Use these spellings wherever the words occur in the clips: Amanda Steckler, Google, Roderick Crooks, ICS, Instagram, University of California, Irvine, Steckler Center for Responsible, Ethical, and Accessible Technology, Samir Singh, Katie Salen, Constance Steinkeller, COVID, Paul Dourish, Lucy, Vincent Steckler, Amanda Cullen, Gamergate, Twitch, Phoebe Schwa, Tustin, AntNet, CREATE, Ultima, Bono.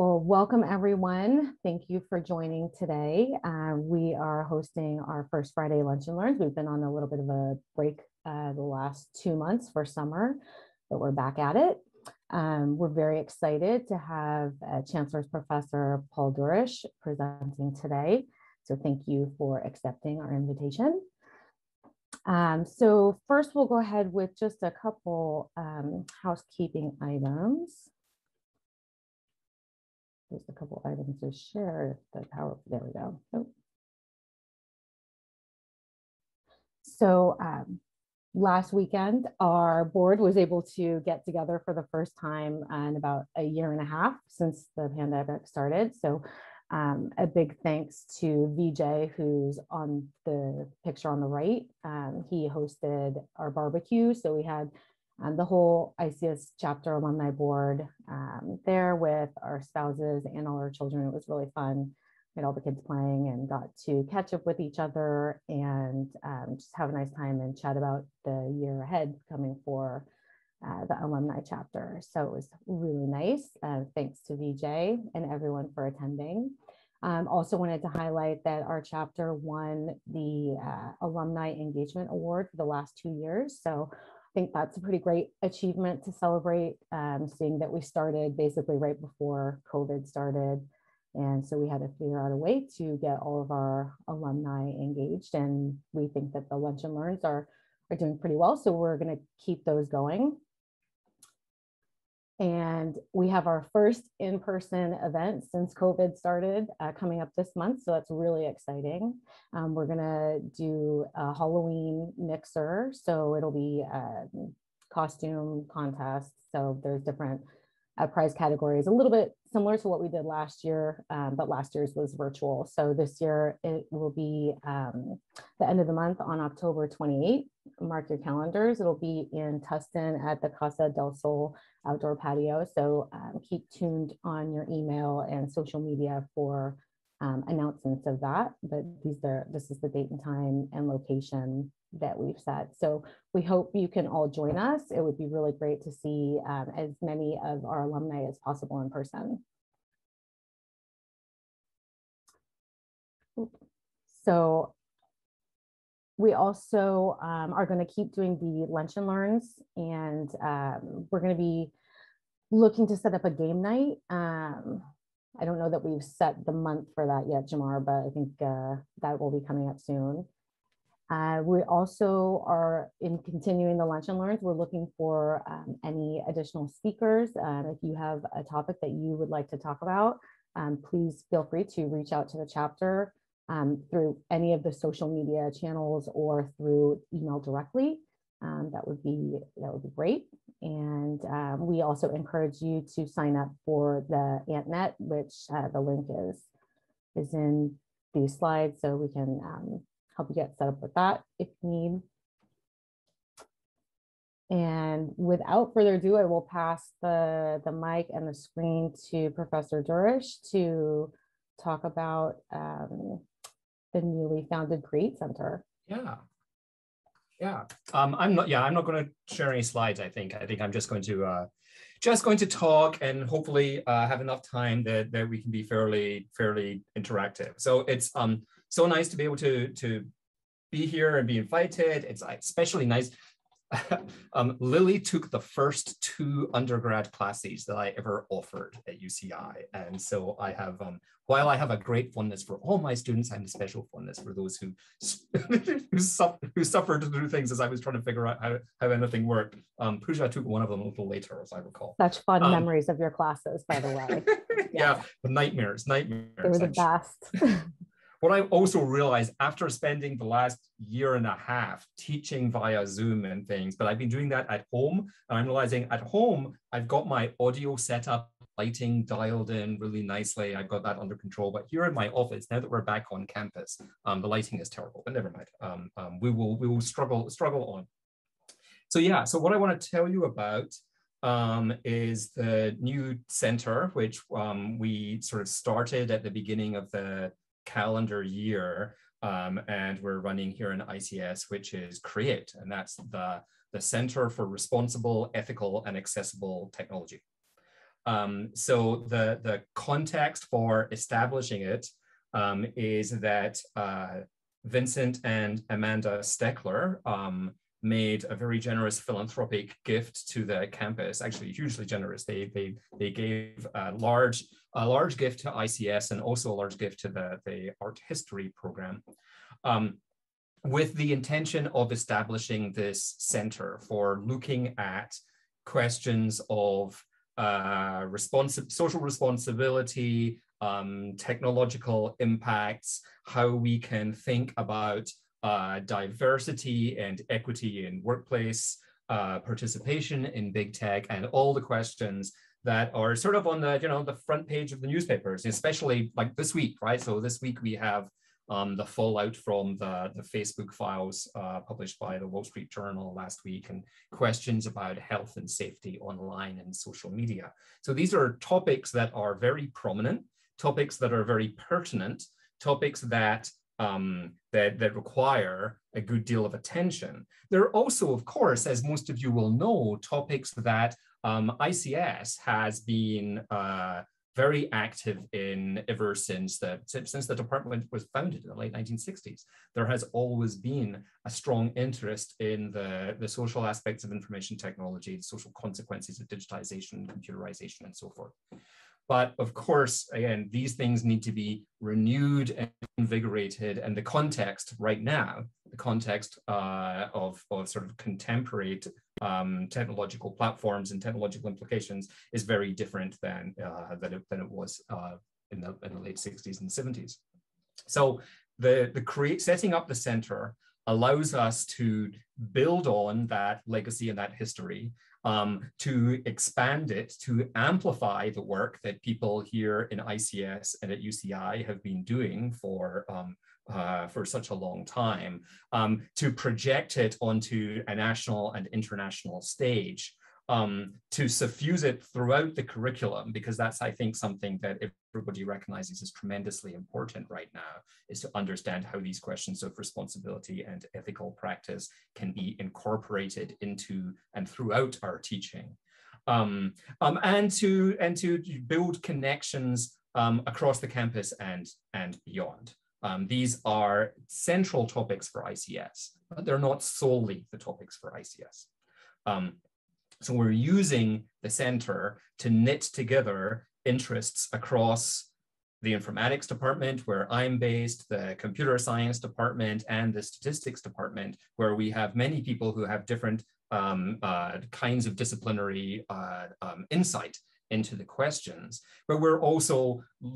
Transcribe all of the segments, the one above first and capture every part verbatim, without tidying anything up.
Well, welcome everyone. Thank you for joining today. Uh, we are hosting our first Friday Lunch and Learns. We've been on a little bit of a break uh, the last two months for summer, but we're back at it. Um, we're very excited to have uh, Chancellor's Professor Paul Dourish presenting today. So thank you for accepting our invitation. Um, so first we'll go ahead with just a couple um, housekeeping items. There's a couple items to share the power. There we go. Oh. So um, last weekend, our board was able to get together for the first time in about a year and a half since the pandemic started. So um, a big thanks to Vijay, who's on the picture on the right. Um, he hosted our barbecue. So we had Um, the whole I C S chapter alumni board um, there with our spouses and all our children. It was really fun. We had all the kids playing and got to catch up with each other and um, just have a nice time and chat about the year ahead coming for uh, the alumni chapter. So it was really nice. Uh, thanks to Vijay and everyone for attending. Um, also wanted to highlight that our chapter won the uh, Alumni Engagement Award for the last two years. So I think that's a pretty great achievement to celebrate, um, seeing that we started basically right before COVID started. And so we had to figure out a way to get all of our alumni engaged. And we think that the Lunch and Learns are, are doing pretty well. So we're going to keep those going. And we have our first in-person event since COVID started uh, coming up this month. So that's really exciting. Um, we're gonna do a Halloween mixer. So it'll be a costume contest. So there's different uh, prize categories, a little bit similar to what we did last year, um, but last year's was virtual. So this year it will be um, the end of the month on October twenty-eighth. Mark your calendars. It'll be in Tustin at the Casa del Sol outdoor patio. So um, keep tuned on your email and social media for um, announcements of that. But these are, this is the date and time and location that we've set. So we hope you can all join us. It would be really great to see um, as many of our alumni as possible in person. So we also um, are going to keep doing the Lunch and Learns, and um, we're going to be looking to set up a game night. Um, I don't know that we've set the month for that yet, Jamar, but I think uh, that will be coming up soon. Uh, we also are in continuing the Lunch and Learns. We're looking for um, any additional speakers. Um, if you have a topic that you would like to talk about, um, please feel free to reach out to the chapter Um, through any of the social media channels or through email directly. Um, that would be that would be great. And um, we also encourage you to sign up for the AntNet, which uh, the link is is in these slides, so we can um, help you get set up with that if you need. And without further ado, I will pass the the mic and the screen to Professor Dourish to talk about um, the newly founded CREATE Center. Yeah, yeah. Um, I'm not. Yeah, I'm not going to share any slides. I think. I think I'm just going to uh, just going to talk and hopefully uh, have enough time that that we can be fairly fairly interactive. So it's um so nice to be able to to be here and be invited. It's especially nice. um, Lily took the first two undergrad classes that I ever offered at U C I. And so I have, um, while I have a great fondness for all my students, I have a special fondness for those who, who, su who suffered through things as I was trying to figure out how, how anything worked. Um, Pooja took one of them a little later, as I recall. Such fun um, memories of your classes, by the way. Yeah, yeah the nightmares, nightmares. They were the best. What I also realized after spending the last year and a half teaching via Zoom and things, but I've been doing that at home, and I'm realizing at home, I've got my audio set up, lighting dialed in really nicely. I've got that under control, but here in my office, now that we're back on campus, um, the lighting is terrible, but never mind. Um, um, we will, we will struggle, struggle on. So yeah, so what I want to tell you about Um, is the new center, which um, we sort of started at the beginning of the calendar year, um, and we're running here in I C S, which is CREATE, and that's the, the Center for Responsible, Ethical, and Accessible Technology. Um, so the, the context for establishing it um, is that uh, Vincent and Amanda Steckler um, made a very generous philanthropic gift to the campus, actually hugely generous. They, they, they gave a large, a large gift to I C S and also a large gift to the, the art history program, um, with the intention of establishing this center for looking at questions of uh, responsi- social responsibility, um, technological impacts, how we can think about Uh, diversity and equity in workplace uh, participation in big tech, and all the questions that are sort of on the, you know, the front page of the newspapers, especially like this week, right? So this week we have um, the fallout from the, the Facebook files uh, published by the Wall Street Journal last week, and questions about health and safety online and social media. So these are topics that are very prominent, topics that are very pertinent, topics that Um, that, that require a good deal of attention. There are also, of course, as most of you will know, topics that um, I C S has been uh, very active in ever since the, since the department was founded in the late nineteen sixties. There has always been a strong interest in the, the social aspects of information technology, the social consequences of digitization, computerization, and so forth. But of course, again, these things need to be renewed and invigorated. And the context right now, the context uh, of, of sort of contemporary um, technological platforms and technological implications is very different than, uh, than, it, than it was uh, in, the, in the late sixties and seventies. So the, the create, setting up the center allows us to build on that legacy and that history, Um, to expand it, to amplify the work that people here in I C S and at U C I have been doing for, um, uh, for such a long time, um, to project it onto a national and international stage, um, to suffuse it throughout the curriculum, because that's, I think, something that everybody recognizes is tremendously important right now, is to understand how these questions of responsibility and ethical practice can be incorporated into and throughout our teaching, um, um, and to and to build connections um, across the campus and and beyond. Um, these are central topics for I C S, but they're not solely the topics for I C S. Um, so we're using the center to knit together interests across the informatics department, where I'm based, the computer science department, and the statistics department, where we have many people who have different um, uh, kinds of disciplinary uh, um, insight into the questions. But we're also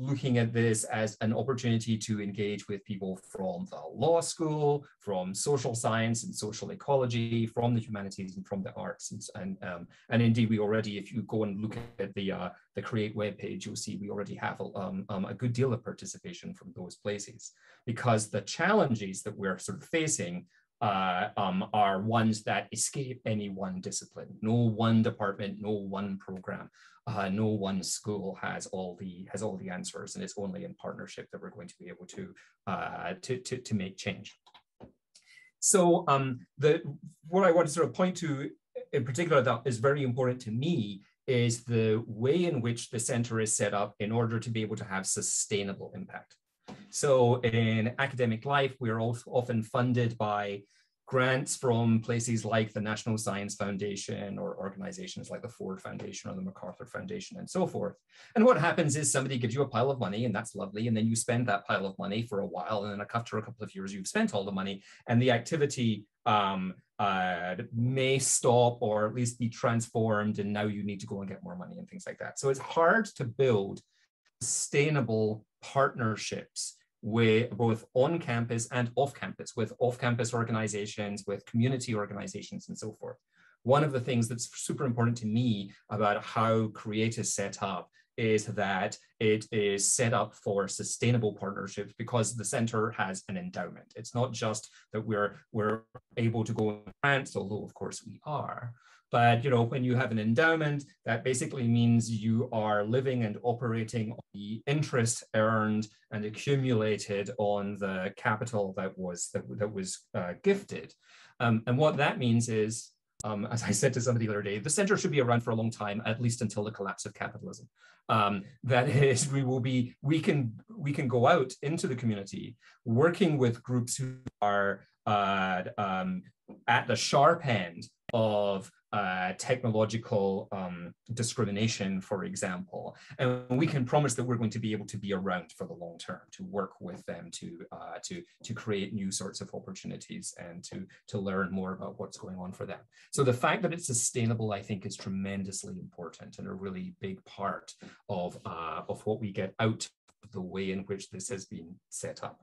looking at this as an opportunity to engage with people from the law school, from social science and social ecology, from the humanities and from the arts. And, and, um, and indeed, we already, if you go and look at the, uh, the CREATE webpage, you'll see we already have a, um, um, a good deal of participation from those places, because the challenges that we're sort of facing Uh, um, are ones that escape any one discipline. No one department, no one program, uh, no one school has all the has all the answers, and it's only in partnership that we're going to be able to uh, to, to to make change. So um, the what I want to sort of point to in particular that is very important to me is the way in which the center is set up in order to be able to have sustainable impact. So in academic life, we are also often funded by grants from places like the National Science Foundation or organizations like the Ford Foundation or the MacArthur Foundation and so forth. And what happens is somebody gives you a pile of money, and that's lovely. And then you spend that pile of money for a while. And then after a couple of years, you've spent all the money, and the activity um, uh, may stop or at least be transformed. And now you need to go and get more money and things like that. So it's hard to build sustainable partnerships with both on campus and off campus, with off campus organizations, with community organizations, and so forth. One of the things that's super important to me about how CREATE is set up is that it is set up for sustainable partnerships, because the center has an endowment. It's not just that we're we're able to go on grants, although of course we are. But you know, when you have an endowment, that basically means you are living and operating on the interest earned and accumulated on the capital that was that, that was uh, gifted. Um, and what that means is Um, as I said to somebody the other day, the center should be around for a long time, at least until the collapse of capitalism. Um, that is, we will be, we can, we can go out into the community, working with groups who are uh, um, at the sharp end of uh, technological um, discrimination, for example. And we can promise that we're going to be able to be around for the long term, to work with them, to uh, to, to create new sorts of opportunities and to, to learn more about what's going on for them. So the fact that it's sustainable, I think, is tremendously important and a really big part of, uh, of what we get out of the way in which this has been set up.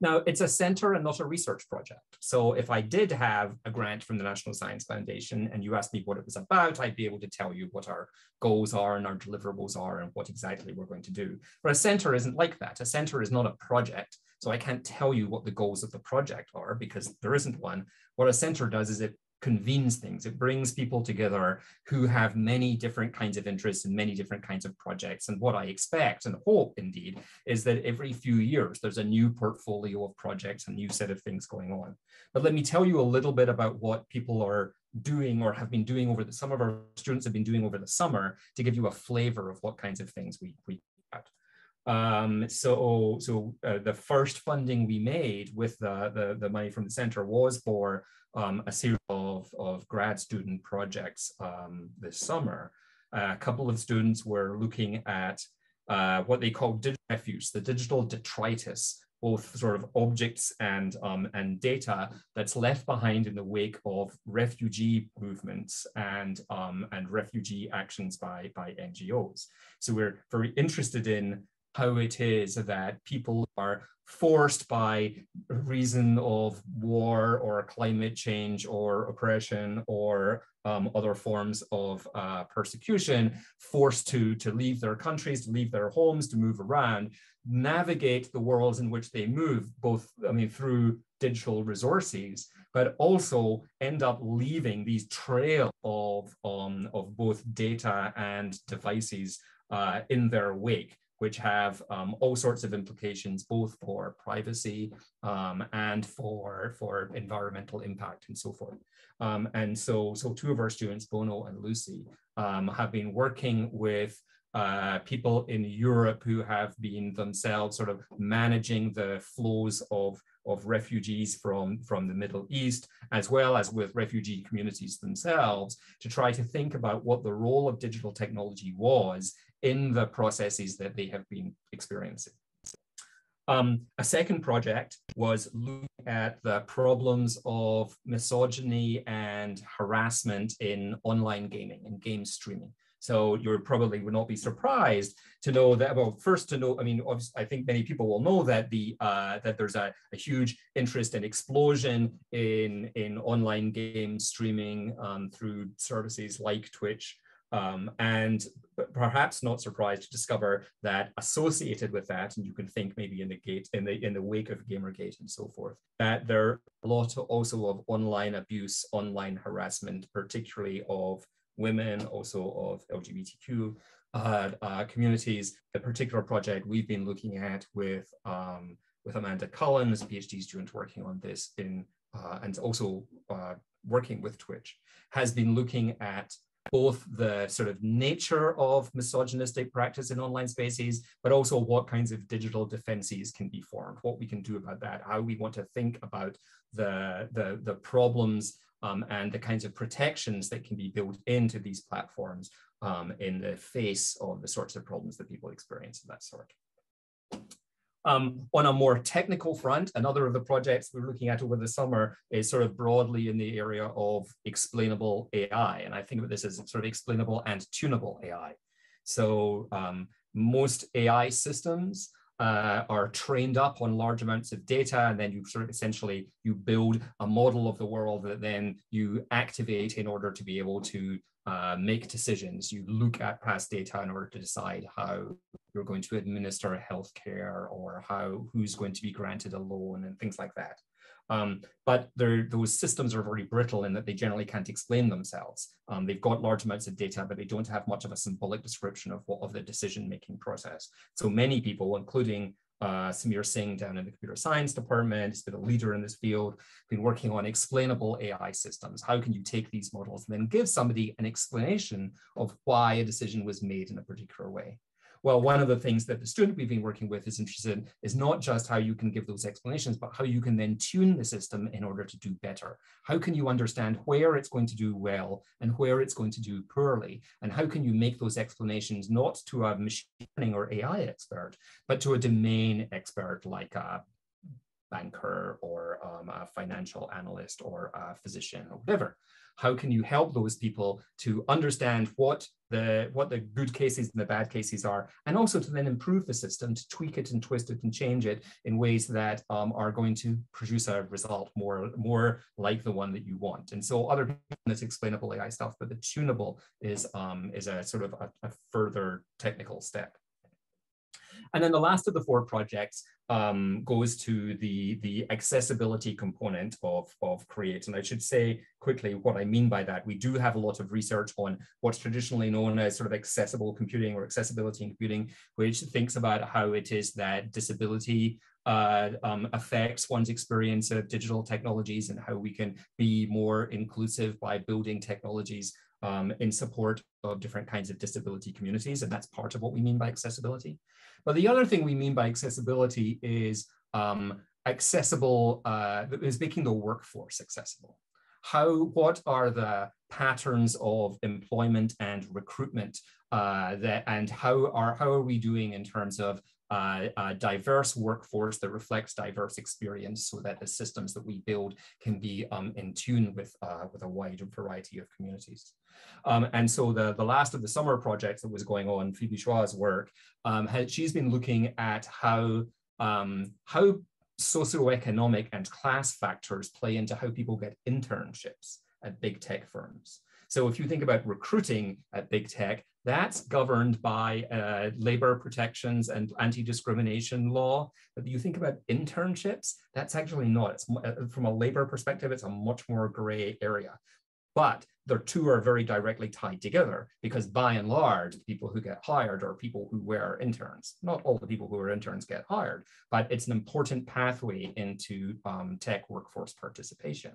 Now, it's a center and not a research project. So if I did have a grant from the National Science Foundation and you asked me what it was about, I'd be able to tell you what our goals are and our deliverables are and what exactly we're going to do. But a center isn't like that. A center is not a project. So I can't tell you what the goals of the project are because there isn't one. What a center does is it convenes things. It brings people together who have many different kinds of interests and many different kinds of projects. And what I expect and hope, indeed, is that every few years there's a new portfolio of projects, a new set of things going on. But let me tell you a little bit about what people are doing or have been doing over the, some of our students have been doing over the summer to give you a flavor of what kinds of things we we have. Um, so so uh, the first funding we made with the, the, the money from the center was for um, a series of, of grad student projects um, this summer. Uh, a couple of students were looking at uh, what they call digital refuse, the digital detritus, both sort of objects and, um, and data that's left behind in the wake of refugee movements and, um, and refugee actions by, by N G Os. So we're very interested in how it is that people are forced by reason of war or climate change or oppression or um, other forms of uh, persecution, forced to, to leave their countries, to leave their homes, to move around, navigate the worlds in which they move, both, I mean, through digital resources, but also end up leaving these trail of, um, of both data and devices uh, in their wake, which have um, all sorts of implications, both for privacy um, and for, for environmental impact and so forth. Um, and so, so two of our students, Bono and Lucy, um, have been working with uh, people in Europe who have been themselves sort of managing the flows of, of refugees from, from the Middle East, as well as with refugee communities themselves, to try to think about what the role of digital technology was in the processes that they have been experiencing. Um, a second project was looking at the problems of misogyny and harassment in online gaming and game streaming. So you probably would not be surprised to know that, well, first to know, I mean, I think many people will know that the uh, that there's a, a huge interest and explosion in, in online game streaming um, through services like Twitch. Um, and perhaps not surprised to discover that associated with that, and you can think maybe in the gate in the in the wake of Gamergate and so forth, that there are a lot also of online abuse, online harassment, particularly of women, also of L G B T Q uh, uh, communities. A particular project we've been looking at with um, with Amanda Cullen, as a PhD student working on this, in uh, and also uh, working with Twitch, has been looking at both the sort of nature of misogynistic practice in online spaces, but also what kinds of digital defenses can be formed, what we can do about that, how we want to think about the, the, the problems um, and the kinds of protections that can be built into these platforms um, in the face of the sorts of problems that people experience of that sort. Um, on a more technical front, another of the projects we're looking at over the summer is sort of broadly in the area of explainable A I. And I think of this as sort of explainable and tunable A I. So um, most A I systems uh, are trained up on large amounts of data, and then you sort of essentially, you build a model of the world that then you activate in order to be able to Uh, make decisions. You look at past data in order to decide how you're going to administer healthcare or how who's going to be granted a loan and things like that. Um, but those systems are very brittle in that they generally can't explain themselves. Um, they've got large amounts of data, but they don't have much of a symbolic description of what of the decision-making process. So many people, including uh, Samir Singh down in the computer science department. He's been a leader in this field, been working on explainable A I systems. How can you take these models and then give somebody an explanation of why a decision was made in a particular way? Well, one of the things that the student we've been working with is interested in is not just how you can give those explanations, but how you can then tune the system in order to do better. How can you understand where it's going to do well and where it's going to do poorly? And how can you make those explanations not to a machine learning or A I expert, but to a domain expert like a banker or um, a financial analyst or a physician or whatever? How can you help those people to understand what the, what the good cases and the bad cases are, and also to then improve the system, to tweak it and twist it and change it in ways that um, are going to produce a result more, more like the one that you want? And so other people, that's explainable A I stuff, but the tunable is, um, is a sort of a, a further technical step. And then the last of the four projects um, goes to the, the accessibility component of, of CREATE. And I should say quickly what I mean by that. We do have a lot of research on what's traditionally known as sort of accessible computing or accessibility in computing, which thinks about how it is that disability Uh, um, affects one's experience of digital technologies and how we can be more inclusive by building technologies um, in support of different kinds of disability communities. And that's part of what we mean by accessibility. But the other thing we mean by accessibility is um, accessible, uh, is making the workforce accessible. How, what are the patterns of employment and recruitment uh, that, and how are, how are we doing in terms of Uh, a diverse workforce that reflects diverse experience so that the systems that we build can be um, in tune with, uh, with a wide variety of communities. Um, and so the, the last of the summer projects that was going on, Phoebe Schwa's work, um, had, she's been looking at how, um, how socioeconomic and class factors play into how people get internships at big tech firms. So if you think about recruiting at big tech, that's governed by uh, labor protections and anti-discrimination law. But you think about internships, that's actually not. It's, from a labor perspective, it's a much more gray area. But the two are very directly tied together because by and large, the people who get hired are people who were interns. Not all the people who are interns get hired, but it's an important pathway into um, tech workforce participation.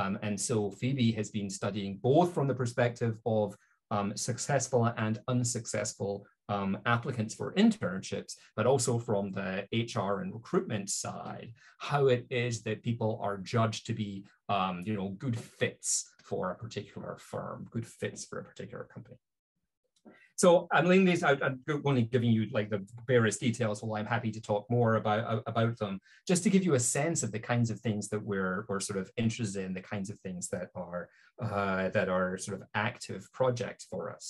Um, and so Phoebe has been studying both from the perspective of Um, successful and unsuccessful um, applicants for internships, but also from the H R and recruitment side, how it is that people are judged to be, um, you know, good fits for a particular firm, good fits for a particular company. So I'm laying these out. I'm only giving you like the barest details, while I'm happy to talk more about about them, just to give you a sense of the kinds of things that we're we're sort of interested in, the kinds of things that are uh, that are sort of active projects for us.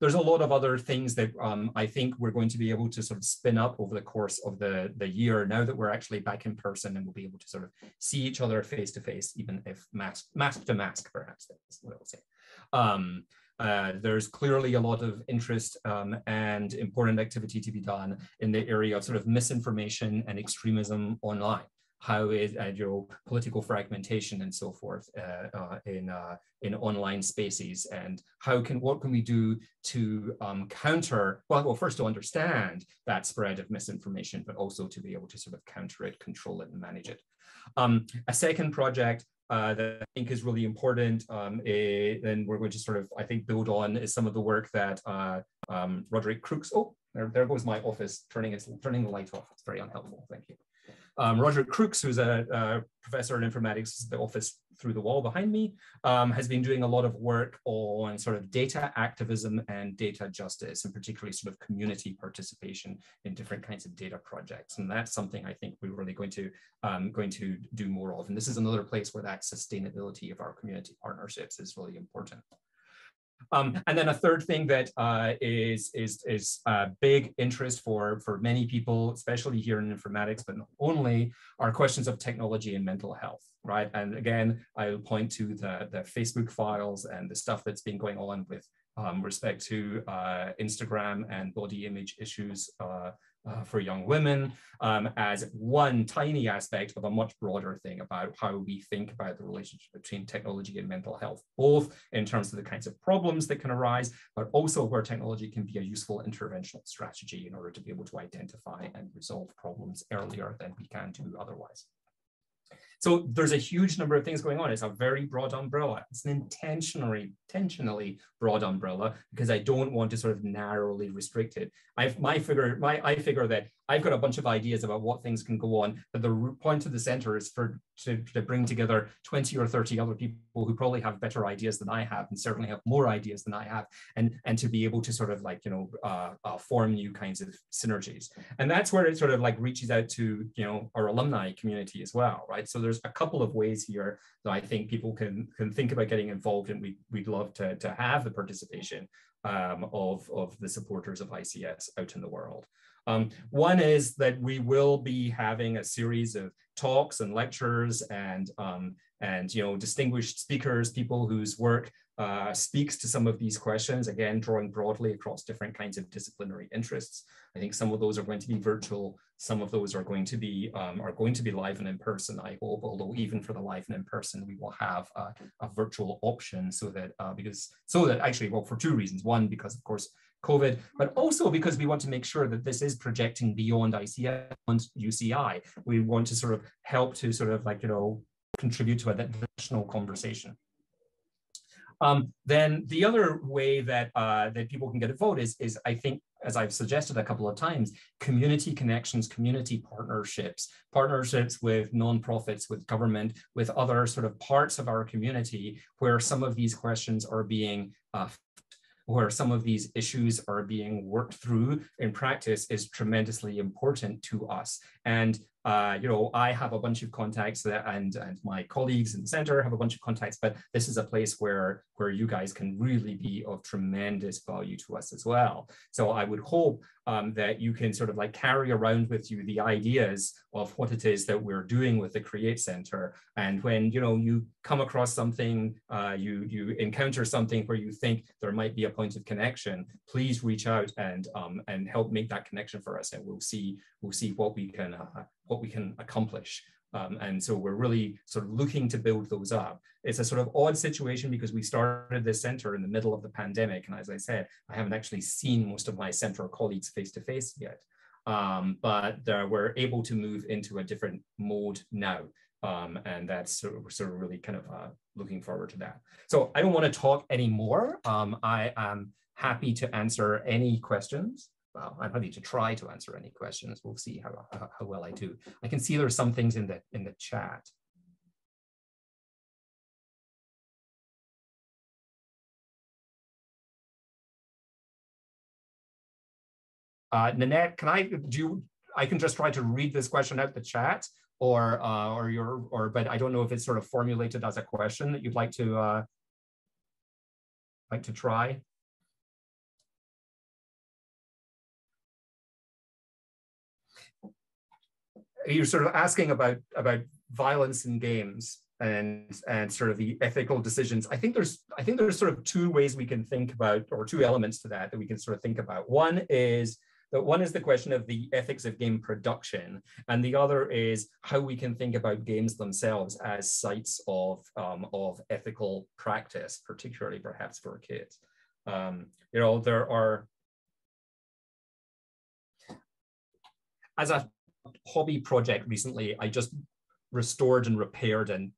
There's a lot of other things that um, I think we're going to be able to sort of spin up over the course of the the year. Now that we're actually back in person and we'll be able to sort of see each other face to face, even if mask mask to mask, perhaps that's what I'll say. Um, Uh, there's clearly a lot of interest um, and important activity to be done in the area of sort of misinformation and extremism online. How is uh, your political fragmentation and so forth uh, uh, in uh, in online spaces, and how can what can we do to um, counter? Well, well, first to understand that spread of misinformation, but also to be able to sort of counter it, control it, and manage it. Um, a second project. Uh, that I think is really important, um, it, and we're going to sort of, I think, build on is some of the work that uh, um, Roderick Crooks, oh, there, there goes my office, turning, its, turning the light off, it's very unhelpful, thank you. Um, Roderick Crooks, who's a, a professor in informatics, the office through the wall behind me, um, has been doing a lot of work on sort of data activism and data justice, and particularly sort of community participation in different kinds of data projects. And that's something I think we're really going to, um, going to do more of. And this is another place where that sustainability of our community partnerships is really important. Um, and then a third thing that uh, is is is uh, big interest for for many people, especially here in informatics, but not only, are questions of technology and mental health, right? And again, I'll point to the the Facebook files and the stuff that's been going on with um, respect to uh, Instagram and body image issues uh, uh, for young women um, as one tiny aspect of a much broader thing about how we think about the relationship between technology and mental health, both in terms of the kinds of problems that can arise, but also where technology can be a useful interventional strategy in order to be able to identify and resolve problems earlier than we can do otherwise. So there's a huge number of things going on. It's a very broad umbrella. It's an intentionally, intentionally broad umbrella because I don't want to sort of narrowly restrict it. I've, my figure, my, I figure that I've got a bunch of ideas about what things can go on, but the root point of the center is for to, to bring together twenty or thirty other people who probably have better ideas than I have and certainly have more ideas than I have, and, and to be able to sort of like, you know, uh, uh, form new kinds of synergies. And that's where it sort of like reaches out to, you know, our alumni community as well, right? So there's a couple of ways here that I think people can, can think about getting involved, and we, we'd love to, to have the participation um, of, of the supporters of I C S out in the world. Um, one is that we will be having a series of talks and lectures and, um, and you know, distinguished speakers, people whose work uh, speaks to some of these questions, again, drawing broadly across different kinds of disciplinary interests. I think some of those are going to be virtual, some of those are going to be, um, are going to be live and in person, I hope, although even for the live and in person, we will have a, a virtual option so that, uh, because, so that actually, well, for two reasons. One, because of course, COVID, but also because we want to make sure that this is projecting beyond I C S, beyond U C I. We want to sort of help to sort of like, you know, contribute to a national conversation. Um, then the other way that, uh, that people can get involved is, is, I think, as I've suggested a couple of times, community connections, community partnerships, partnerships with nonprofits, with government, with other sort of parts of our community where some of these questions are being uh, where some of these issues are being worked through in practice is tremendously important to us. And, uh, you know, I have a bunch of contacts that, and, and my colleagues in the center have a bunch of contacts, but this is a place where, where you guys can really be of tremendous value to us as well. So I would hope um, that you can sort of like carry around with you the ideas of what it is that we're doing with the CREATE Center. And when, you know, you come across something, uh, you, you encounter something where you think there might be a point of connection, please reach out and, um, and help make that connection for us. And we'll see, we'll see what we can, uh, what we can accomplish. Um, and so we're really sort of looking to build those up. It's a sort of odd situation because we started this center in the middle of the pandemic. And as I said, I haven't actually seen most of my center colleagues face to face yet, um, but uh, we're able to move into a different mode now. Um, and that's sort of, we're sort of really kind of uh, looking forward to that. So I don't want to talk anymore. Um, I am happy to answer any questions. Well, I'm happy to try to answer any questions. We'll see how, how, how well I do. I can see there are some things in the, in the chat. Uh, Nanette, can I, do you, I can just try to read this question out the chat or, uh, or your, or, but I don't know if it's sort of formulated as a question that you'd like to, uh, like to try. You're sort of asking about about violence in games and and sort of the ethical decisions. I think there's I think there's sort of two ways we can think about, or two elements to that that we can sort of think about. One is that one is the question of the ethics of game production, and the other is how we can think about games themselves as sites of um, of ethical practice, particularly perhaps for kids. Um, you know, there are as a hobby project recently, I just restored and repaired an,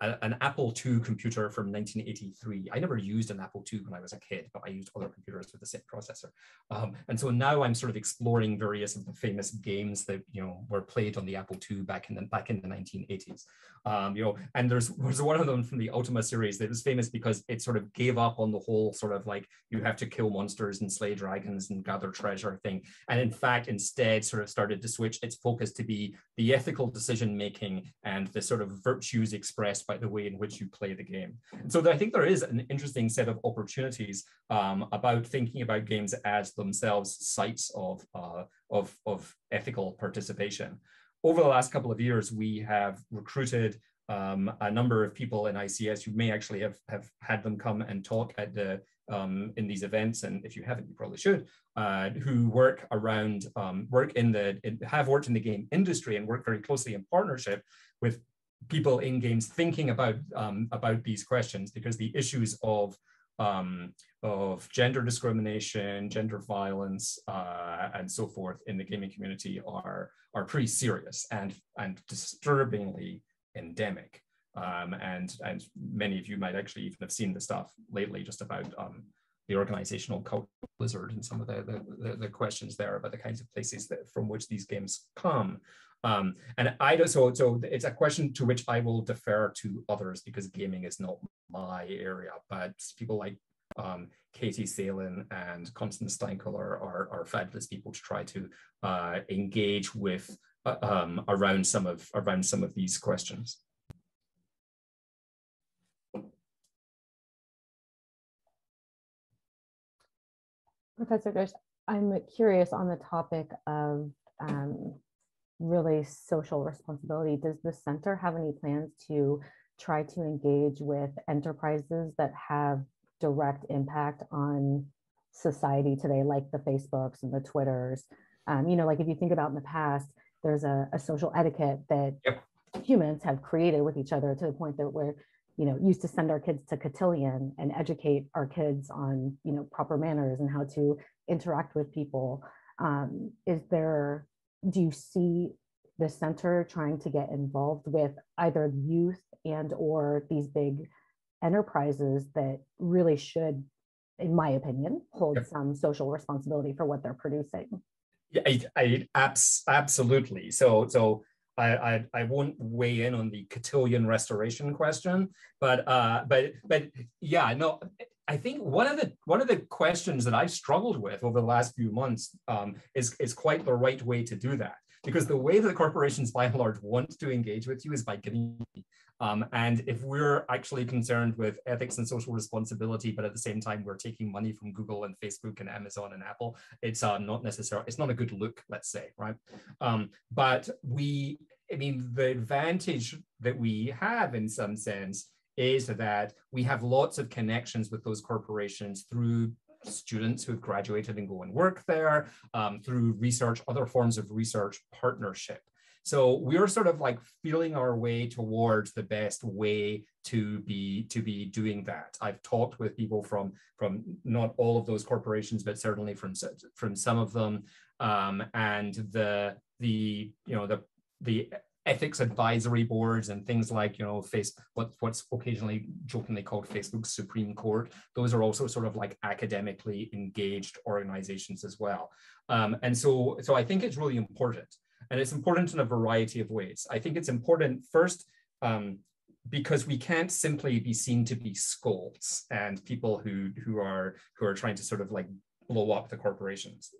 an Apple two computer from nineteen eighty-three. I never used an Apple two when I was a kid, but I used other computers with the same processor. Um, and so now I'm sort of exploring various of the famous games that, you know, were played on the Apple two back in the, back in the nineteen eighties. Um, you know, and there's, there's one of them from the Ultima series that was famous because it sort of gave up on the whole sort of like, you have to kill monsters and slay dragons and gather treasure thing. And in fact, instead sort of started to switch its focus to be the ethical decision-making and the sort of virtues expressed by the way in which you play the game. And so I think there is an interesting set of opportunities um, about thinking about games as themselves sites of, uh, of, of ethical participation. Over the last couple of years, we have recruited um, a number of people in I C S. You may actually have, have had them come and talk at the um, in these events, and if you haven't, you probably should, uh, who work around, um, work in the, in, have worked in the game industry and work very closely in partnership with people in games thinking about, um, about these questions, because the issues of Um, of gender discrimination, gender violence, uh, and so forth in the gaming community are, are pretty serious and, and disturbingly endemic. Um, and, and many of you might actually even have seen the stuff lately just about um, the organizational cult blizzard and some of the, the, the, the questions there about the kinds of places that, from which these games come. Um, and I don't, so, so it's a question to which I will defer to others, because gaming is not my area, but people like um, Katie Salen and Constance Steinkeller are, are fabulous people to try to uh, engage with uh, um, around some of around some of these questions. Professor Dourish, I'm curious on the topic of um, really social responsibility. Does the center have any plans to try to engage with enterprises that have direct impact on society today, like the Facebooks and the Twitters? Um, you know, like if you think about in the past, there's a, a social etiquette that yep. humans have created with each other to the point that we're, you know, used to send our kids to cotillion and educate our kids on, you know, proper manners and how to interact with people. Um, is there, do you see the center trying to get involved with either youth and or these big enterprises that really should, in my opinion, hold yep. some social responsibility for what they're producing? Yeah, I, I abs absolutely. So, so I, I I won't weigh in on the cotillion restoration question, but uh, but but yeah, no. I think one of the one of the questions that I've struggled with over the last few months um, is is quite the right way to do that, because the way that the corporations by and large want to engage with you is by giving you. Um, and if we're actually concerned with ethics and social responsibility, but at the same time we're taking money from Google and Facebook and Amazon and Apple, it's uh, not necessarily, it's not a good look, let's say, right? Um, but we, I mean, the advantage that we have in some sense is that we have lots of connections with those corporations through students who have graduated and go and work there, um, through research, other forms of research partnership. So we're sort of like feeling our way towards the best way to be to be doing that. I've talked with people from from not all of those corporations, but certainly from from some of them, um, and the the you know the the ethics advisory boards and things like, you know, face what, what's occasionally jokingly called Facebook's Supreme Court. Those are also sort of like academically engaged organizations as well. Um, and so, so I think it's really important, and it's important in a variety of ways. I think it's important first um, because we can't simply be seen to be scolds and people who who are who are trying to sort of like blow up the corporations,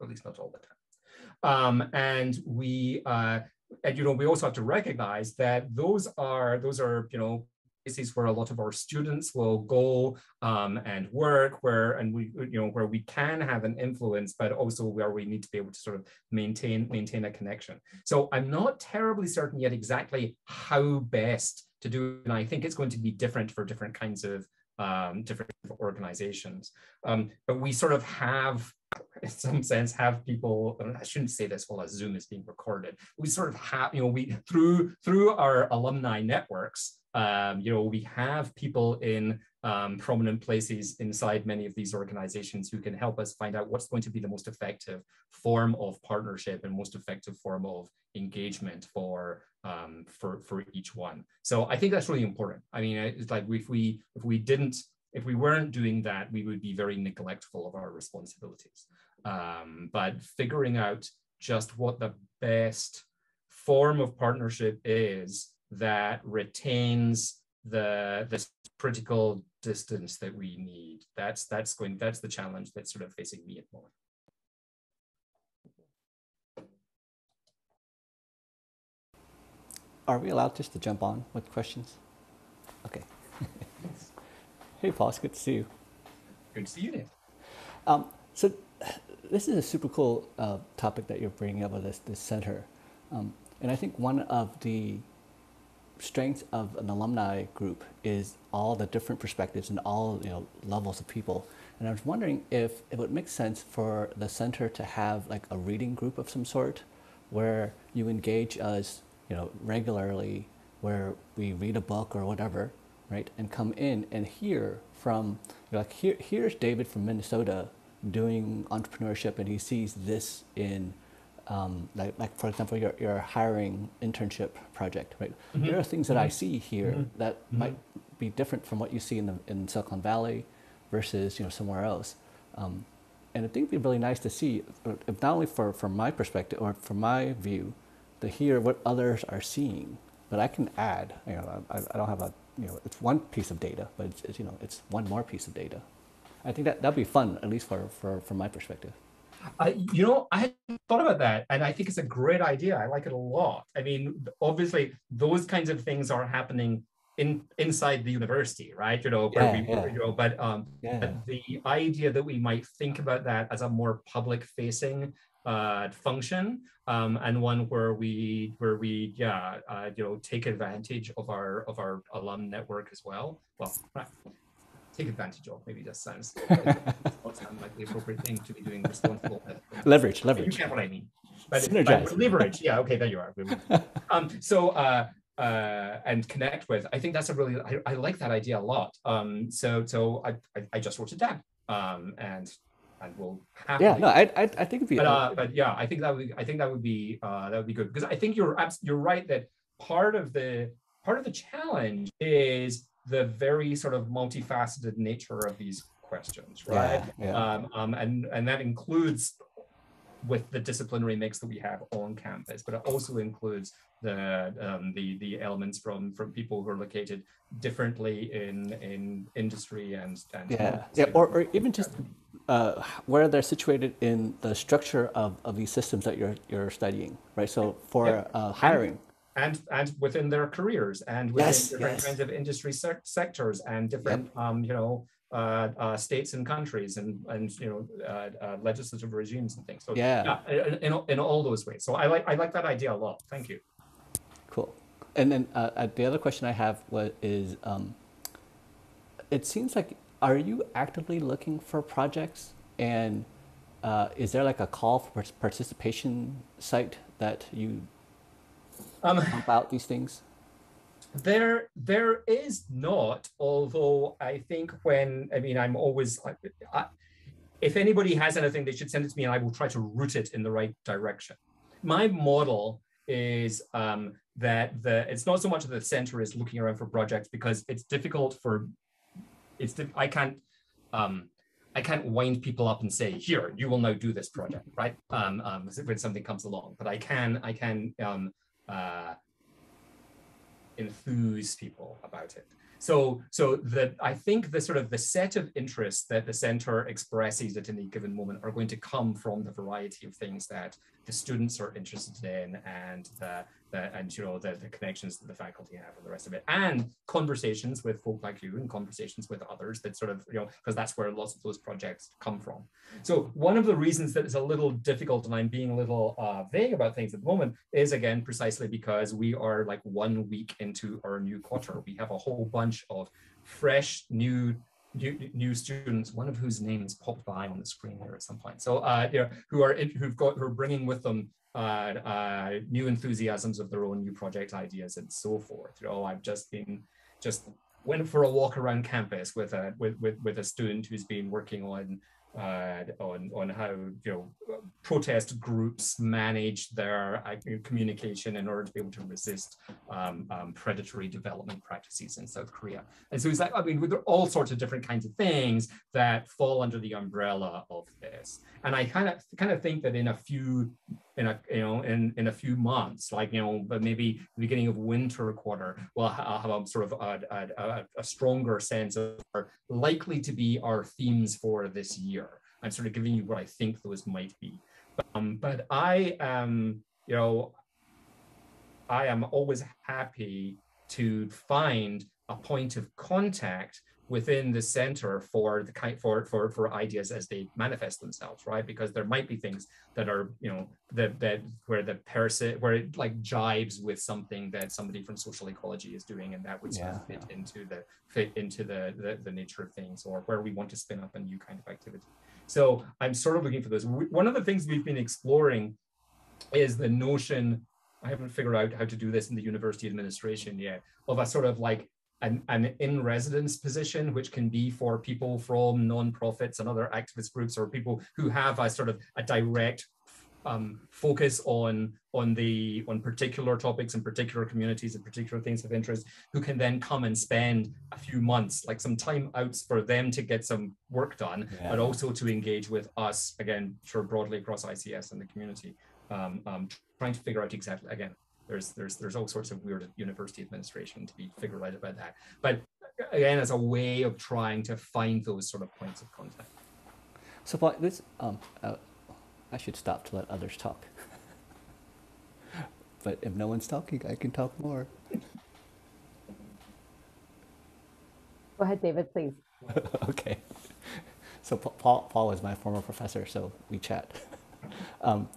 at least not all the time. Um, and we. Uh, And, you know, we also have to recognize that those are, those are, you know, places where a lot of our students will go um, and work where, and we, you know, where we can have an influence, but also where we need to be able to sort of maintain, maintain a connection. So I'm not terribly certain yet exactly how best to do it. And I think it's going to be different for different kinds of, um, different organizations. Um, but we sort of have, in some sense, have people, I shouldn't say this while a Zoom is being recorded. We sort of have, you know, we through through our alumni networks, um, you know, we have people in um, prominent places inside many of these organizations who can help us find out what's going to be the most effective form of partnership and most effective form of engagement for um, for for each one. So I think that's really important. I mean, it's like if we if we didn't. If we weren't doing that, we would be very neglectful of our responsibilities. Um, but figuring out just what the best form of partnership is that retains the, the critical distance that we need, that's, that's, going, that's the challenge that's sort of facing me at the moment. Are we allowed just to jump on with questions? Okay. Hey, Paul, it's good to see you. Good to see you, Dave. Um, so this is a super cool uh, topic that you're bringing up with this, this center. Um, and I think one of the strength of an alumni group is all the different perspectives and all, you know, levels of people. And I was wondering if it would make sense for the center to have like a reading group of some sort where you engage us, you know, regularly, where we read a book or whatever, right? And come in and hear from, you know, like, here, here's David from Minnesota doing entrepreneurship, and he sees this in, um, like, like for example, your, your hiring internship project, right? Mm-hmm. There are things that I see here mm-hmm. that mm-hmm. might be different from what you see in, the, in Silicon Valley versus, you know, somewhere else. Um, and I think it'd be really nice to see, if not only for, from my perspective or from my view, to hear what others are seeing. But I can add, you know, I, I don't have a, you know, it's one piece of data, but it's, it's, you know, it's one more piece of data. I think that that'd be fun, at least for, for from my perspective. Uh, you know, I hadn't thought about that, and I think it's a great idea. I like it a lot. I mean, obviously, those kinds of things are happening in inside the university, right? You know, where yeah, we, yeah. You know, but um, yeah. But the idea that we might think about that as a more public-facing Uh, function um, and one where we where we yeah uh, you know take advantage of our of our alum network as well. Well, take advantage of maybe that sounds sound like the appropriate thing to be doing. Responsible leverage, leverage. You get what I mean. But Synergize. Leverage. Yeah. Okay. There you are. Um. So. Uh, Uh, and connect with. I think that's a really, I, I like that idea a lot. Um, so so I, I, I just wrote it down um, and and we'll have. Yeah, no, I I think it'd be. But, uh, but yeah, I think that would I think that would be uh, that would be good, because I think you're you're right that part of the part of the challenge is the very sort of multifaceted nature of these questions, right? Yeah, yeah. Um, um, and and that includes with the disciplinary mix that we have on campus, but it also includes the um, the the elements from from people who are located differently in in industry and, and yeah yeah or, or even just uh, where they're situated in the structure of, of these systems that you're you're studying, right? So for yep. uh, hiring and, and and within their careers and within yes, different yes. kinds of industry se sectors and different yep. um you know. Uh, uh, states and countries and and you know uh, uh, legislative regimes and things. So yeah, yeah in, in all those ways. So I like I like that idea a lot. Thank you. Cool. And then uh, the other question I have was is um, it seems like, are you actively looking for projects, and uh, is there like a call for participation site that you um, pump out these things? There, there is not, although I think when, I mean, I'm always, I, if anybody has anything, they should send it to me and I will try to route it in the right direction. My model is um, that the, it's not so much that the center is looking around for projects, because it's difficult for, it's, I can't, um, I can't wind people up and say, here, you will now do this project, right? Um, um, when something comes along, but I can, I can, um, uh, enthuse people about it. So, so that I think the sort of the set of interests that the center expresses at any given moment are going to come from the variety of things that the students are interested in, and the, the and you know the, the connections that the faculty have and the rest of it, and conversations with folk like you and conversations with others that sort of, you know, because that's where lots of those projects come from. So one of the reasons that it's a little difficult and I'm being a little uh, vague about things at the moment is, again, precisely because we are like one week into our new quarter. We have a whole bunch of fresh new, new new students, one of whose names popped by on the screen here at some point. So uh, you know, who are who've got who are bringing with them uh, uh, new enthusiasms of their own, new project ideas, and so forth. You know, I've just been just went for a walk around campus with a with with, with a student who's been working on uh, on on how, you know, protest groups manage their uh, communication in order to be able to resist um, um, predatory development practices in South Korea. And so it's like, I mean, there are all sorts of different kinds of things that fall under the umbrella of this. And I kind of kind of think that in a few, in a you know, in in a few months, like, you know, but maybe the beginning of winter quarter, we'll have a sort of a, a, a stronger sense of what are likely to be our themes for this year. I'm sort of giving you what I think those might be, um, but I am, you know, I am always happy to find a point of contact within the center for the kind for for for ideas as they manifest themselves, right? Because there might be things that are, you know, that that where the person where it like jibes with something that somebody from social ecology is doing, and that would sort yeah, of fit yeah. into the fit into the, the the nature of things, or where we want to spin up a new kind of activity. So I'm sort of looking for this. One of the things we've been exploring is the notion, I haven't figured out how to do this in the university administration yet, of a sort of like an, an in-residence position, which can be for people from nonprofits and other activist groups, or people who have a sort of a direct um, focus on on the on particular topics and particular communities and particular things of interest, who can then come and spend a few months, like some time out for them to get some work done, yeah. but also to engage with us, again, sort of broadly across I C S and the community. Um, um, trying to figure out exactly, again, there's there's there's all sorts of weird university administration to be figured out about that. But again, as a way of trying to find those sort of points of contact. So Paul, this, um, uh, I should stop to let others talk. But if no one's talking, I can talk more. Go ahead, David, please. Okay. So Paul, Paul is my former professor, so we chat. Um,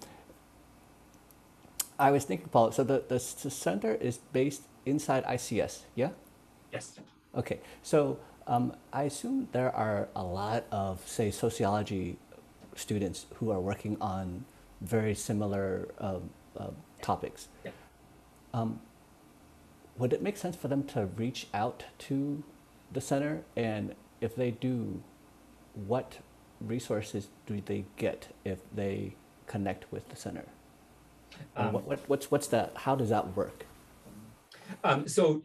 I was thinking, Paul, so the, the center is based inside I C S, yeah? Yes. Okay, so um, I assume there are a lot of, say, sociology students who are working on very similar um, uh, topics. Yeah. Um, would it make sense for them to reach out to the center? And if they do, what resources do they get if they connect with the center? Um, what, what, what's what's that? How does that work? Um, so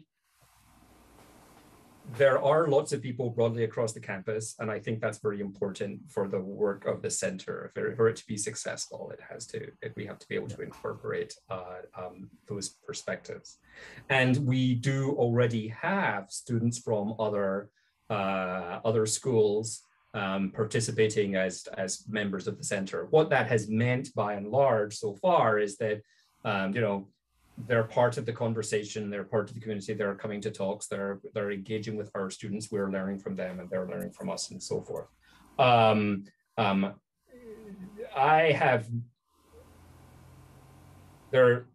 there are lots of people broadly across the campus, and I think that's very important for the work of the center. For, for it to be successful, it has to. It, we have to be able to incorporate uh, um, those perspectives, and we do already have students from other uh, other schools Um, participating as, as members of the center. What that has meant by and large so far is that, um, you know, they're part of the conversation, they're part of the community, they're coming to talks, they're, they're engaging with our students, we're learning from them and they're learning from us and so forth. Um, um, I have, there,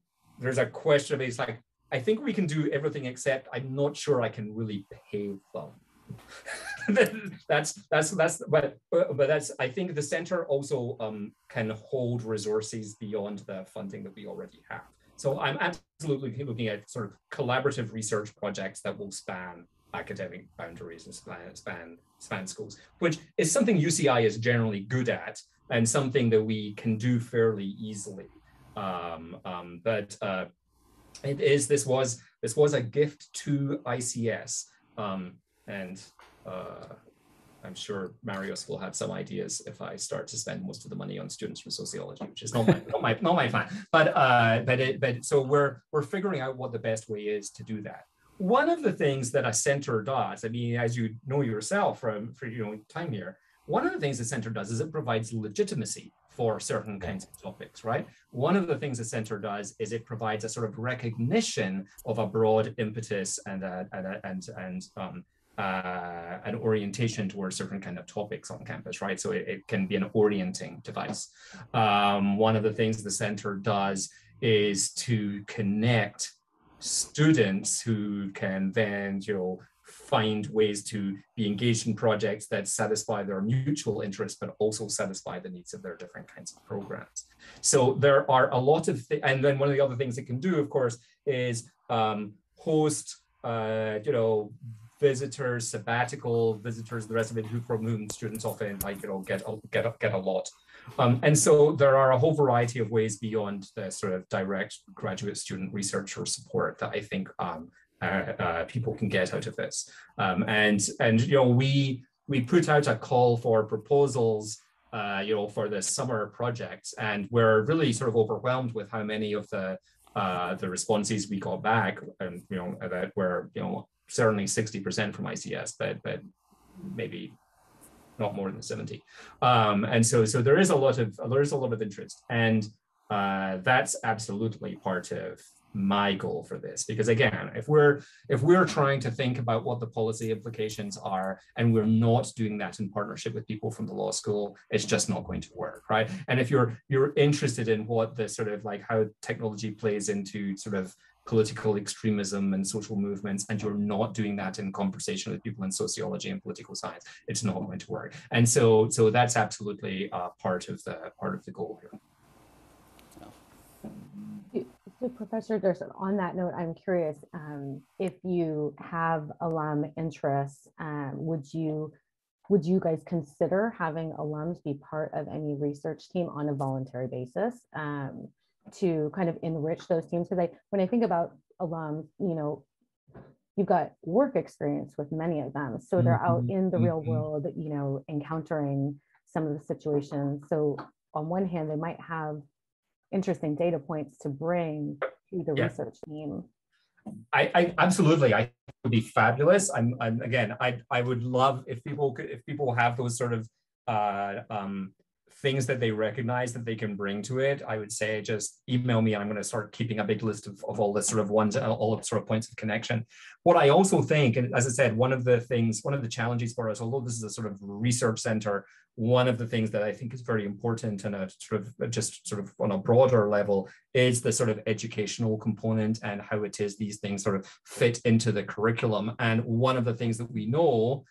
there's a question of, it's like, I think we can do everything except I'm not sure I can really pay them. that's that's that's but but that's I think the center also um can hold resources beyond the funding that we already have, so I'm absolutely looking at sort of collaborative research projects that will span academic boundaries and span span, span schools, which is something U C I is generally good at and something that we can do fairly easily. um um but uh it is this was this was a gift to I C S, um and uh, I'm sure Marius will have some ideas if I start to spend most of the money on students from sociology, which is not my not my not my plan. But uh, but it, but so we're we're figuring out what the best way is to do that. One of the things that a center does, I mean, as you know yourself from for your own time here, one of the things the center does is it provides legitimacy for certain kinds of topics, right? One of the things the center does is it provides a sort of recognition of a broad impetus and a, and a, and and um. Uh, an orientation towards certain kind of topics on campus, right? So it, it can be an orienting device. Um, one of the things the center does is to connect students who can then, you know, find ways to be engaged in projects that satisfy their mutual interests, but also satisfy the needs of their different kinds of programs. So there are a lot of things, and then one of the other things it can do, of course, is um, host, uh, you know, visitors, sabbatical visitors, the rest of it, who from whom students often like, you know, get a, get a, get a lot. Um, and so there are a whole variety of ways beyond the sort of direct graduate student research or support that I think um, uh, uh, people can get out of this. Um, and, and, you know, we, we put out a call for proposals, uh, you know, for the summer projects, and we're really sort of overwhelmed with how many of the, uh, the responses we got back, and, you know, that were, you know, certainly sixty percent from I C S, but but maybe not more than seventy. Um, and so so there is a lot of there is a lot of interest, and uh, that's absolutely part of my goal for this, because again, if we're if we're trying to think about what the policy implications are and we're not doing that in partnership with people from the law school, it's just not going to work, right? And if you're you're interested in what the sort of like how technology plays into sort of political extremism and social movements, and you're not doing that in conversation with people in sociology and political science, it's not going to work. And so, so that's absolutely uh, part of the part of the goal here. So, so Professor Dourish, on that note, I'm curious um, if you have alum interests, um, would you would you guys consider having alums be part of any research team on a voluntary basis? Um, to kind of enrich those teams, because I, when I think about alums, you know, you've got work experience with many of them. So they're mm-hmm. out in the mm-hmm. real world, you know, encountering some of the situations. So on one hand, they might have interesting data points to bring to the yeah. research team. I, I absolutely, I think it would be fabulous. I'm, I'm again, I, I would love if people could, if people have those sort of, uh, um, things that they recognize that they can bring to it, I would say just email me. And I'm going to start keeping a big list of, of all the sort of ones, all the sort of points of connection. What I also think, and as I said, one of the things, one of the challenges for us, although this is a sort of research center, one of the things that I think is very important and a sort of just sort of on a broader level is the sort of educational component and how it is these things sort of fit into the curriculum. And one of the things that we know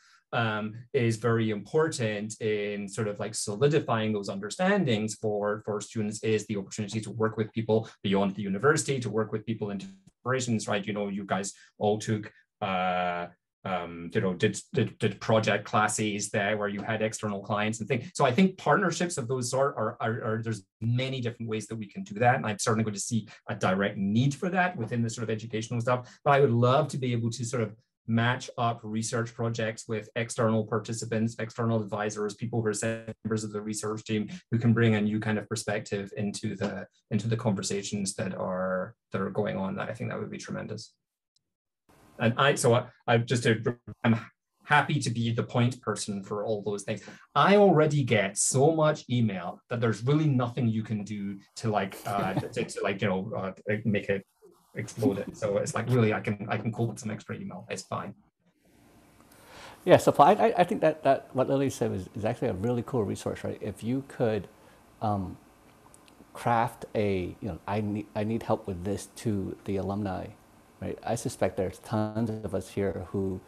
Um, is very important in sort of like solidifying those understandings for, for students is the opportunity to work with people beyond the university, to work with people in corporations, right? You know, you guys all took, uh, um, you know, did, did, did project classes there where you had external clients and things. So I think partnerships of those sort are, are, are, there's many different ways that we can do that. And I'm certainly going to see a direct need for that within the sort of educational stuff, but I would love to be able to sort of match up research projects with external participants, external advisors, people who are members of the research team who can bring a new kind of perspective into the into the conversations that are that are going on. That I think that would be tremendous. And I so I, I just I'm happy to be the point person for all those things. I already get so much email that there's really nothing you can do to like uh, to, to like you know uh, make it explode it. So it's like really, I can I can call it some extra email. It's fine. Yeah, so I I think that that what Lily said is, is actually a really cool resource, right? If you could um, craft a you know I need I need help with this to the alumni, right? I suspect there's tons of us here who,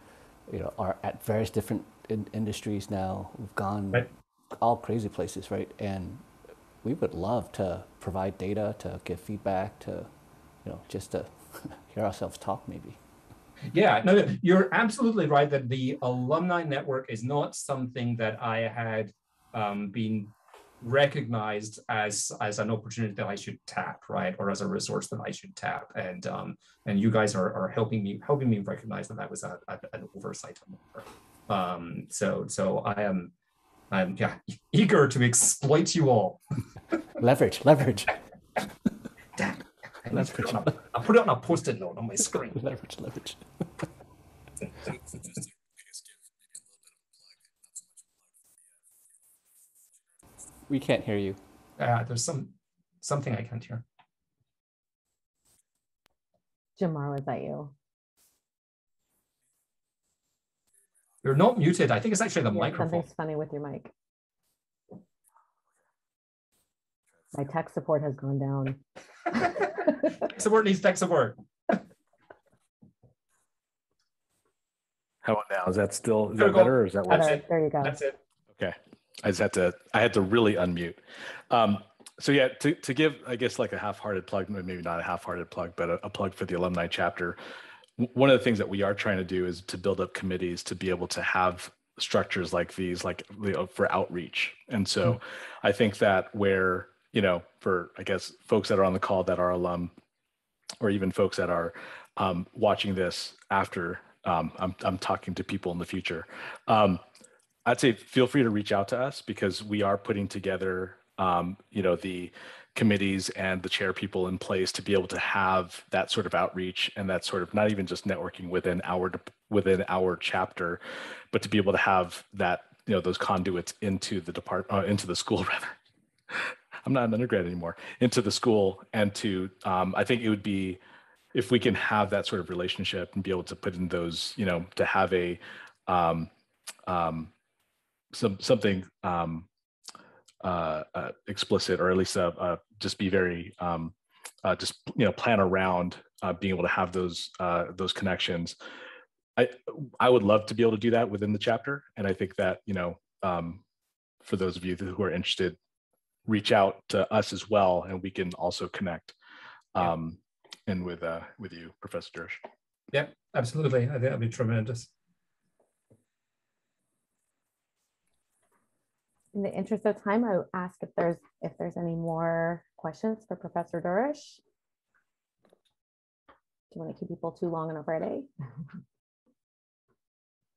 you know, are at various different in industries now. We've gone right. all crazy places, right? And we would love to provide data, to give feedback, to know, just to hear ourselves talk maybe. Yeah, no, you're absolutely right that the alumni network is not something that I had um, been recognized as as an opportunity that I should tap, right? Or as a resource that I should tap. And um, and you guys are, are helping me helping me recognize that that was a, a, an oversight. Um, so so I am I'm yeah eager to exploit you all. Leverage, leverage. Damn. I'll put it on a, put it on a post-it note on my screen. Leverage, leverage. We can't hear you. Uh, there's some something I can't hear. Jamar, was that you? You're not muted. I think it's actually the yeah, microphone. Something's funny with your mic. My tech support has gone down. Tech support needs tech support. How about now? Is that still is that better, or is that worse? That's it. There you go. That's it. Okay, I just had to. I had to really unmute. Um, so yeah, to to give, I guess, like a half-hearted plug, maybe not a half-hearted plug, but a, a plug for the alumni chapter. One of the things that we are trying to do is to build up committees to be able to have structures like these, like you know, for outreach. And so, mm-hmm. I think that where you know, for, I guess, folks that are on the call that are alum, or even folks that are um, watching this after um, I'm, I'm talking to people in the future, um, I'd say feel free to reach out to us, because we are putting together, um, you know, the committees and the chair people in place to be able to have that sort of outreach and that sort of not even just networking within our, within our chapter, but to be able to have that, you know, those conduits into the depart, uh, into the school rather. I'm not an undergrad anymore, into the school. And to, um, I think it would be if we can have that sort of relationship and be able to put in those, you know, to have a um, um, some something um, uh, uh, explicit, or at least uh, uh, just be very um, uh, just you know plan around uh, being able to have those uh, those connections. I I would love to be able to do that within the chapter, and I think that you know um, for those of you who are interested, reach out to us as well, and we can also connect. Um, and with uh, with you, Professor Dourish. Yeah, absolutely. I think that'd be tremendous. In the interest of time, I will ask if there's if there's any more questions for Professor Dourish. Do you want to keep people too long on a Friday?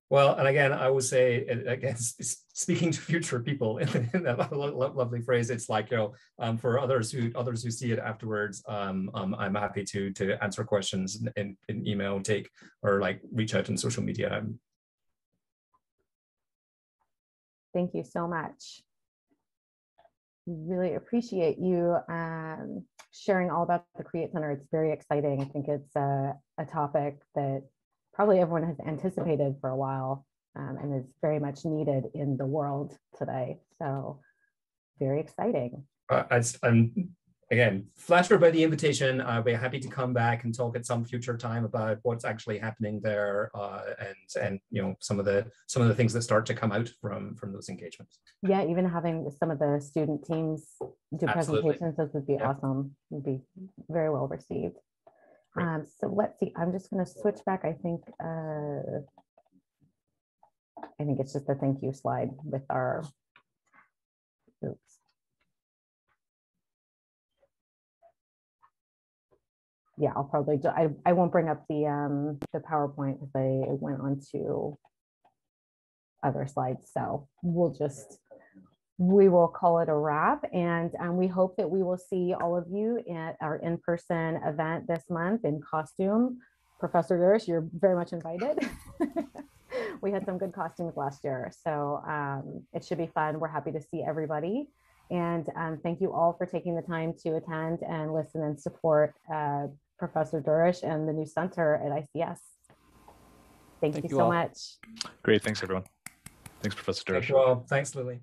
Well, and again, I would say, again, speaking to future people in that lovely phrase, it's like, you know, um, for others who others who see it afterwards, um, um, I'm happy to to answer questions in, in email, take, or like reach out on social media. Thank you so much. Really appreciate you um, sharing all about the CREATE Center. It's very exciting. I think it's a, a topic that probably everyone has anticipated for a while um, and is very much needed in the world today. So very exciting. Uh, I, I'm, again, flattered by the invitation. I'll be happy to come back and talk at some future time about what's actually happening there uh, and, and you know, some of the some of the things that start to come out from, from those engagements. Yeah, even having some of the student teams do Absolutely. presentations, this would be yeah. awesome. It would be very well received. Um, so let's see, I'm just going to switch back. I think, uh, I think it's just a thank you slide with our, oops. Yeah, I'll probably, do, I, I won't bring up the, um, the PowerPoint because I went on to other slides. So we'll just, we will call it a wrap, and um, we hope that we will see all of you at our in-person event this month in costume. Professor Dourish, you're very much invited. We had some good costumes last year, so um, it should be fun. We're happy to see everybody, and um, thank you all for taking the time to attend and listen and support uh, Professor Dourish and the new center at I C S. Thank, thank you, you so much. Great, thanks everyone. Thanks, Professor Dourish. Thank you all. Thanks, Lily.